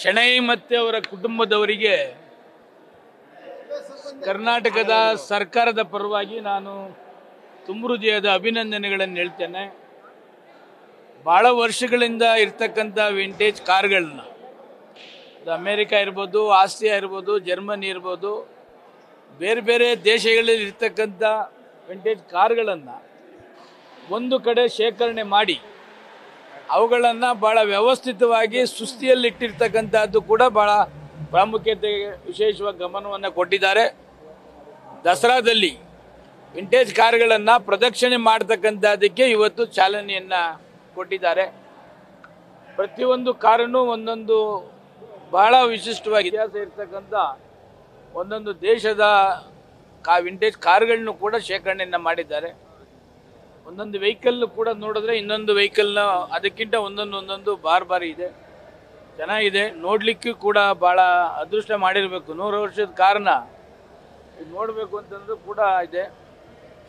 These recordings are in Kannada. ಶೆಣೈ ಮತ್ತೆ ಅವರ ಕುಟುಂಬದವರಿಗೆ ಕರ್ನಾಟಕದ ಸರ್ಕಾರದ ಪರವಾಗಿ ನಾನು ತುಂಬು ಹೃದಯದ ಅಭಿನಂದನೆಗಳನ್ನು ಹೇಳ್ತೇನೆ. ಬಹಳ ವರ್ಷಗಳಿಂದ ಇರತಕ್ಕಂಥ ವಿಂಟೇಜ್ ಕಾರ್ಗಳನ್ನ ಅಮೇರಿಕಾ ಇರ್ಬೋದು, ಆಸ್ಟ್ರಿಯಾ ಇರ್ಬೋದು, ಜರ್ಮನಿ ಇರ್ಬೋದು, ಬೇರೆ ಬೇರೆ ದೇಶಗಳಲ್ಲಿ ಇರತಕ್ಕಂಥ ವಿಂಟೇಜ್ ಕಾರ್ಗಳನ್ನು ಒಂದು ಕಡೆ ಶೇಖರಣೆ ಮಾಡಿ ಅವುಗಳನ್ನು ಭಾಳ ವ್ಯವಸ್ಥಿತವಾಗಿ ಸುಸ್ಥಿತಿಯಲ್ಲಿಟ್ಟಿರ್ತಕ್ಕಂಥದ್ದು ಕೂಡ ಭಾಳ ಪ್ರಾಮುಖ್ಯತೆ ವಿಶೇಷವಾಗಿ ಗಮನವನ್ನು ಕೊಟ್ಟಿದ್ದಾರೆ. ದಸರಾದಲ್ಲಿ ವಿಂಟೇಜ್ ಕಾರ್ಗಳನ್ನು ಪ್ರದಕ್ಷಿಣೆ ಮಾಡ್ತಕ್ಕಂಥದ್ದಕ್ಕೆ ಇವತ್ತು ಚಾಲನೆಯನ್ನು ಕೊಟ್ಟಿದ್ದಾರೆ. ಪ್ರತಿಯೊಂದು ಕಾರನ್ನು ಒಂದೊಂದು ಬಹಳ ವಿಶಿಷ್ಟವಾಗಿ ಇತಿಹಾಸ ಇರ್ತಕ್ಕಂಥ ಒಂದೊಂದು ದೇಶದ ವಿಂಟೇಜ್ ಕಾರ್ಗಳನ್ನು ಕೂಡ ಶೇಖರಣೆಯನ್ನು ಮಾಡಿದ್ದಾರೆ. ಒಂದೊಂದು ವೆಹಿಕಲ್ ಕೂಡ ನೋಡಿದ್ರೆ ಇನ್ನೊಂದು ವೆಹಿಕಲ್ನ ಅದಕ್ಕಿಂತ ಒಂದೊಂದು ಬಾರಿ ಇದೆ, ಚೆನ್ನಾಗಿದೆ, ನೋಡಲಿಕ್ಕೂ ಕೂಡ ಭಾಳ ಅದೃಷ್ಟ ಮಾಡಿರಬೇಕು. 100 ವರ್ಷದ ಕಾರಣ ಇದು ನೋಡಬೇಕು ಅಂತಂದ್ರೂ ಕೂಡ ಇದೆ.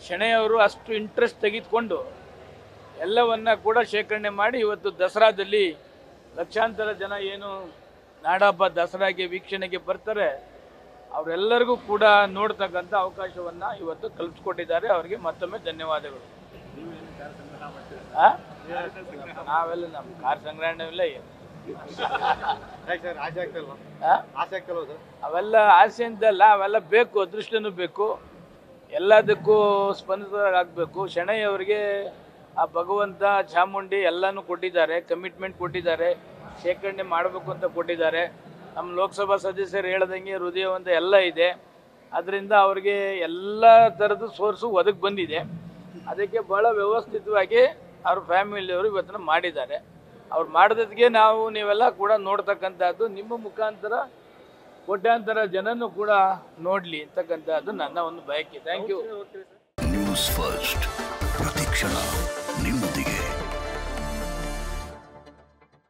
ಶೆಣೆಯವರು ಅಷ್ಟು ಇಂಟ್ರೆಸ್ಟ್ ತೆಗೆದುಕೊಂಡು ಎಲ್ಲವನ್ನ ಕೂಡ ಶೇಖರಣೆ ಮಾಡಿ ಇವತ್ತು ದಸರಾದಲ್ಲಿ ಲಕ್ಷಾಂತರ ಜನ ಏನು ನಾಡಹಬ್ಬ ದಸರಾಗೆ ವೀಕ್ಷಣೆಗೆ ಬರ್ತಾರೆ ಅವರೆಲ್ಲರಿಗೂ ಕೂಡ ನೋಡ್ತಕ್ಕಂಥ ಅವಕಾಶವನ್ನು ಇವತ್ತು ಕಲ್ಪಿಸ್ಕೊಟ್ಟಿದ್ದಾರೆ. ಅವರಿಗೆ ಮತ್ತೊಮ್ಮೆ ಧನ್ಯವಾದಗಳು. ನಾವೆಲ್ಲ ನಮ್ಮ ಕಾರ್ ಸಂಗ್ರಹಣೆಲ್ಲ ಅವೆಲ್ಲ ಆಸೆ ಅಂತಲ್ಲ, ಅವೆಲ್ಲ ಬೇಕು, ಅದೃಷ್ಟನೂ ಬೇಕು, ಎಲ್ಲದಕ್ಕೂ ಸ್ಪಂದಿತರಾಗಬೇಕು. ಶೆಣೈಯವರಿಗೆ ಆ ಭಗವಂತ ಚಾಮುಂಡಿ ಎಲ್ಲನೂ ಕೊಟ್ಟಿದ್ದಾರೆ, ಕಮಿಟ್ಮೆಂಟ್ ಕೊಟ್ಟಿದ್ದಾರೆ, ಶೇಖರಣೆ ಮಾಡಬೇಕು ಅಂತ ಕೊಟ್ಟಿದ್ದಾರೆ. ನಮ್ಮ ಲೋಕಸಭಾ ಸದಸ್ಯರು ಹೇಳ್ದಂಗೆ ಹೃದಯವಂತ ಎಲ್ಲ ಇದೆ, ಅದರಿಂದ ಅವರಿಗೆ ಎಲ್ಲ ಥರದ ಸೋರ್ಸು ಒದಗಿ ಬಂದಿದೆ. ಅದಕ್ಕೆ ಭಾಳ ವ್ಯವಸ್ಥಿತವಾಗಿ ಅವ್ರ ಫ್ಯಾಮಿಲಿಯವರು ಇವತ್ತನ್ನು ಮಾಡಿದ್ದಾರೆ. ಅವ್ರು ಮಾಡಿದದ್ಗೆ ನಾವು ನೀವೆಲ್ಲ ಕೂಡ ನೋಡ್ತಕ್ಕಂಥದ್ದು, ನಿಮ್ಮ ಮುಖಾಂತರ ಕೋಟ್ಯಾಂತರ ಜನನೂ ಕೂಡ ನೋಡಲಿ ಅಂತಕ್ಕಂಥದ್ದು ನನ್ನ ಒಂದು ಬಯಕೆ. Thank you. ನ್ಯೂಸ್ ಫಸ್ಟ್ ಪ್ರತಿಕ್ಷಣ ನಿಮ್ಮೊಂದಿಗೆ.